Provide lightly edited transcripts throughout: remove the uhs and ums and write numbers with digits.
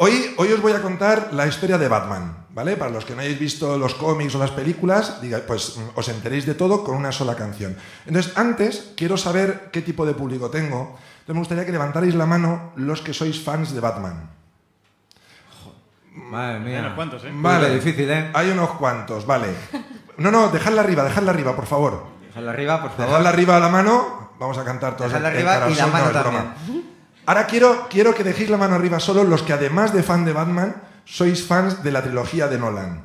Hoy os voy a contar la historia de Batman, ¿vale? Para los que no hayáis visto los cómics o las películas, pues os enteréis de todo con una sola canción. Entonces, antes quiero saber qué tipo de público tengo. Entonces me gustaría que levantarais la mano los que sois fans de Batman. Madre mía. Hay unos cuantos, ¿eh? Vale, difícil, ¿eh? Hay unos cuantos, vale. No, no, dejadla arriba, por favor. Dejadla arriba, por favor. Dejadla arriba la mano, vamos a cantar todos. Dejadla arriba y la mano también. Ahora quiero que dejéis la mano arriba solo los que, además de fan de Batman, sois fans de la trilogía de Nolan.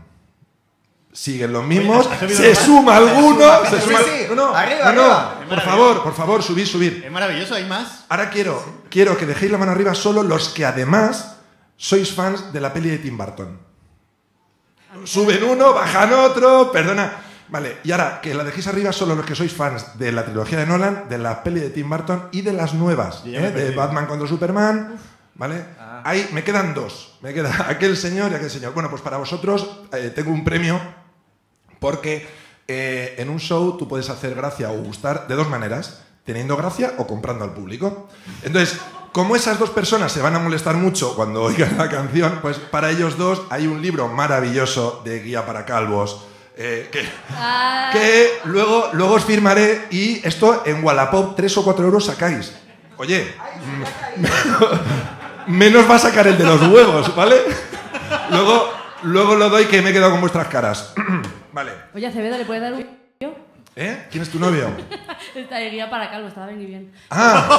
Siguen los mismos. Se suma alguno. Se suma. No, arriba, no, arriba. Por favor, subid. Es maravilloso, hay más. Ahora quiero que dejéis la mano arriba solo los que, además, sois fans de la peli de Tim Burton. Suben uno, bajan otro, perdona. Vale, y ahora que la dejéis arriba solo los que sois fans de la trilogía de Nolan, de la peli de Tim Burton y de las nuevas, de Batman contra Superman, ¿vale? Ah. Ahí me quedan dos, me queda aquel señor y aquel señor. Bueno, pues para vosotros tengo un premio porque en un show tú puedes hacer gracia o gustar de dos maneras, teniendo gracia o comprando al público. Entonces, como esas dos personas se van a molestar mucho cuando oigan la canción, pues para ellos dos hay un libro maravilloso de guía para calvos. Que luego os firmaré y esto en Wallapop 3 o 4 euros sacáis. Oye, menos va a sacar el de los huevos, ¿vale? Luego lo doy que me he quedado con vuestras caras. Vale. Oye, Acevedo, ¿le puedes dar un novio? ¿Eh? ¿Quién es tu novio? Estaría para calvo, estaba bien y bien. Ah.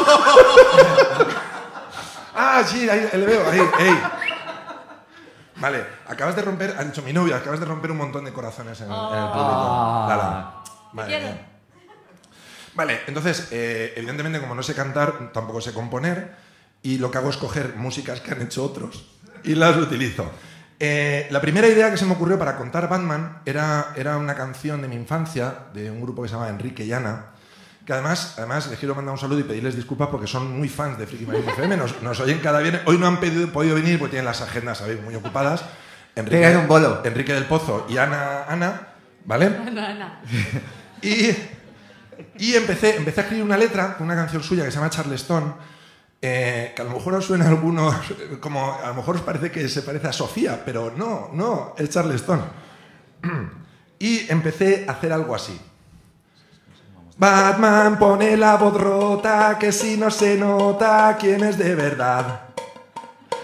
Ah, sí, ahí le veo, ahí, ahí. Vale, acabas de romper, han dicho mi novia, acabas de romper un montón de corazones en el público. Lala. Vale, entonces, evidentemente, como no sé cantar, tampoco sé componer, y lo que hago es coger músicas que han hecho otros y las utilizo. La primera idea que se me ocurrió para contar Batman era una canción de mi infancia, de un grupo que se llama Enrique y Ana, que además les quiero mandar un saludo y pedirles disculpas porque son muy fans de Friki Marín FM, nos oyen cada viernes. Hoy no han podido venir porque tienen las agendas, sabéis, muy ocupadas. Pegan un bolo. Enrique del Pozo y Ana, ¿vale? Ana. Y empecé a escribir una letra, una canción suya que se llama Charleston, que a lo mejor os suena a algunos, como a lo mejor os parece que se parece a Sofía, pero no, es Charleston. Y empecé a hacer algo así. Batman pone la voz rota, que si no se nota quién es de verdad.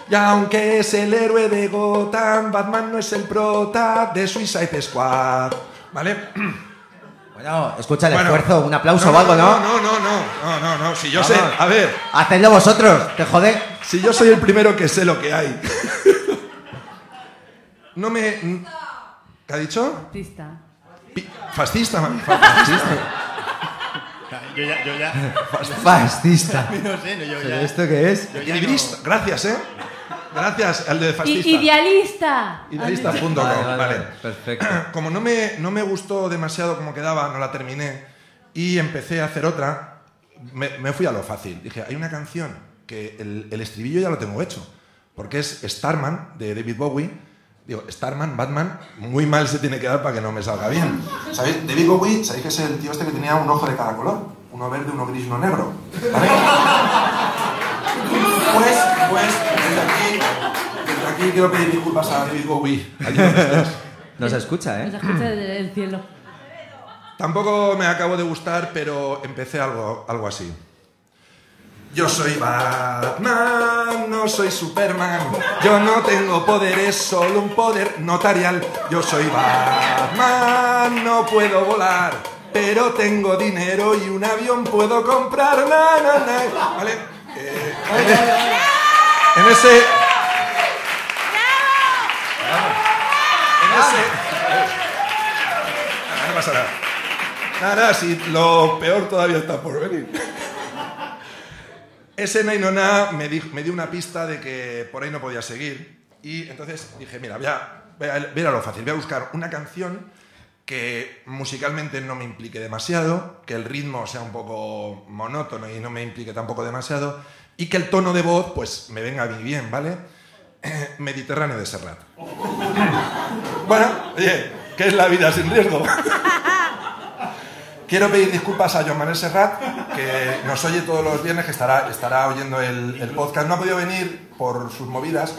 Y aunque es el héroe de Gotham, Batman no es el prota de Suicide Squad. ¿Vale? Bueno, escucha el esfuerzo, un aplauso o algo, ¿no? No, si yo sé, a ver. Hacedlo vosotros, te jode. Si yo soy el primero que sé lo que hay. No me... ¿Qué ha dicho? Fascista. Fascista. Yo ya. Fascista. No sé, yo ya. ¿Esto qué es? Equilibrista. No. Gracias, ¿eh? Gracias al de fascista. Idealista. Idealista.com. Vale. Perfecto. Como no me gustó demasiado como quedaba, no la terminé y empecé a hacer otra, me fui a lo fácil. Dije, hay una canción que el estribillo ya lo tengo hecho, porque es Starman de David Bowie. Digo, Starman, Batman, muy mal se tiene que dar para que no me salga bien. ¿Sabéis? David Bowie, ¿sabéis que es el tío este que tenía un ojo de cada color? Uno verde, uno gris, uno negro. ¿Vale? Pues, desde aquí quiero pedir disculpas a David Bowie. Nos escucha, ¿eh? Nos escucha desde el cielo. Tampoco me acabo de gustar, pero empecé algo así. Yo soy Batman, no soy Superman. Yo no tengo poderes, solo un poder notarial. Yo soy Batman, no puedo volar, pero tengo dinero y un avión puedo comprar. ¿Vale? No pasa nada. Nada, si lo peor todavía está por venir. Ese Nainona me dio una pista de que por ahí no podía seguir y entonces dije, mira, voy a lo fácil, voy a buscar una canción que musicalmente no me implique demasiado, que el ritmo sea un poco monótono y no me implique tampoco demasiado y que el tono de voz pues me venga bien, ¿vale? Mediterráneo de Serrat. Bueno, oye, ¿qué es la vida sin riesgo? Quiero pedir disculpas a Joan Manuel Serrat. que nos oye todos los viernes, que estará oyendo el podcast. No ha podido venir por sus movidas,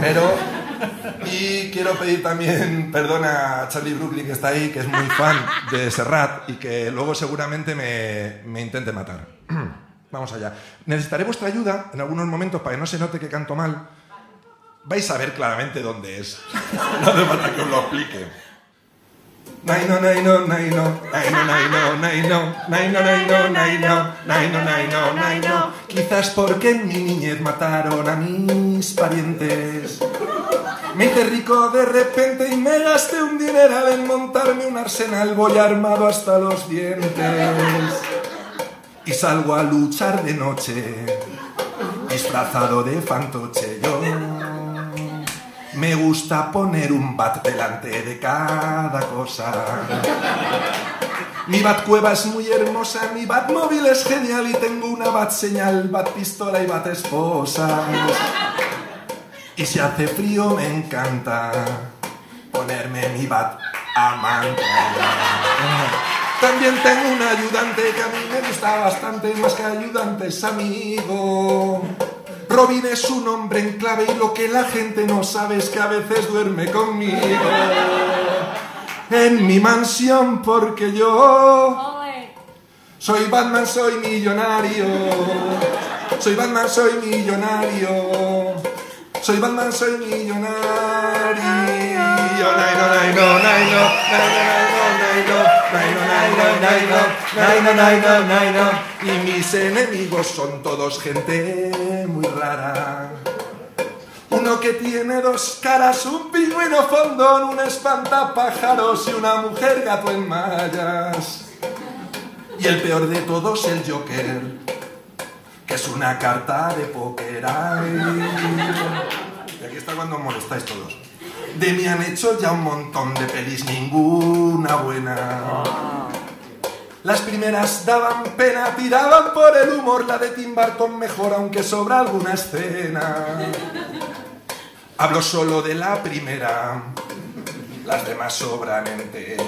pero... Y quiero pedir también perdón a Charlie Brooklyn, que está ahí, que es muy fan de Serrat y que luego seguramente me intente matar. Vamos allá. Necesitaré vuestra ayuda en algunos momentos para que no se note que canto mal. Vais a ver claramente dónde es. No hace falta que os lo explique. Naino, naino, naino, naino, naino, naino, naino, naino, naino, naino, naino, naino. Quizás porque en mi niñez mataron a mis parientes. Me hice rico de repente y me gasté un dineral en montarme un arsenal. Voy armado hasta los dientes y salgo a luchar de noche, disfrazado de fantoche yo. Me gusta poner un bat delante de cada cosa. Mi bat cueva es muy hermosa, mi bat móvil es genial y tengo una bat señal, bat pistola y bat esposa. Y si hace frío me encanta ponerme mi bat amante. También tengo un ayudante que a mí me gusta bastante, más que ayudante es amigo. Robin es un hombre en clave y lo que la gente no sabe es que a veces duerme conmigo en mi mansión, porque yo soy Batman, soy millonario. Soy Batman, soy millonario. Soy Batman, soy millonario. Y mis enemigos son todos gente muy rara. Uno que tiene dos caras, un pingüino fondón, un espantapájaros y una mujer gato en mallas. Y el peor de todos, el Joker, que es una carta de póker. Y aquí está cuando os molestáis todos. De mí han hecho ya un montón de pelis, ninguna buena. Las primeras daban pena, tiraban por el humor. La de Tim Burton mejor, aunque sobra alguna escena. Hablo solo de la primera, las demás sobran enteras.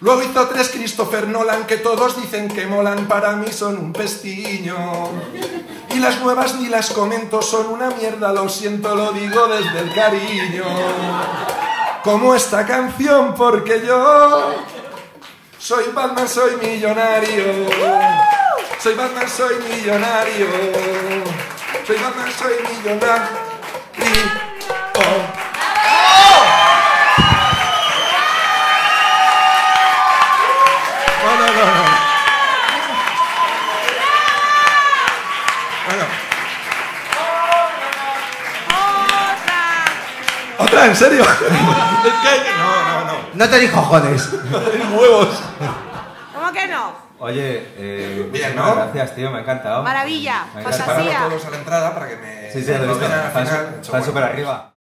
Luego hizo tres Christopher Nolan, que todos dicen que molan, para mí son un pestiño. Y las nuevas ni las comento, son una mierda, lo siento, lo digo desde el cariño. Como esta canción, porque yo soy Batman, soy millonario. Soy Batman, soy millonario. Soy Batman, soy millonario. Oh. ¿En serio? No. No te di cojones. Huevos. ¿Cómo que no? Oye, bien, ¿no? Gracias, tío, me ha encantado. Maravilla, fantasía. Para todos a la entrada para que me... Sí, lo he visto. Están súper arriba.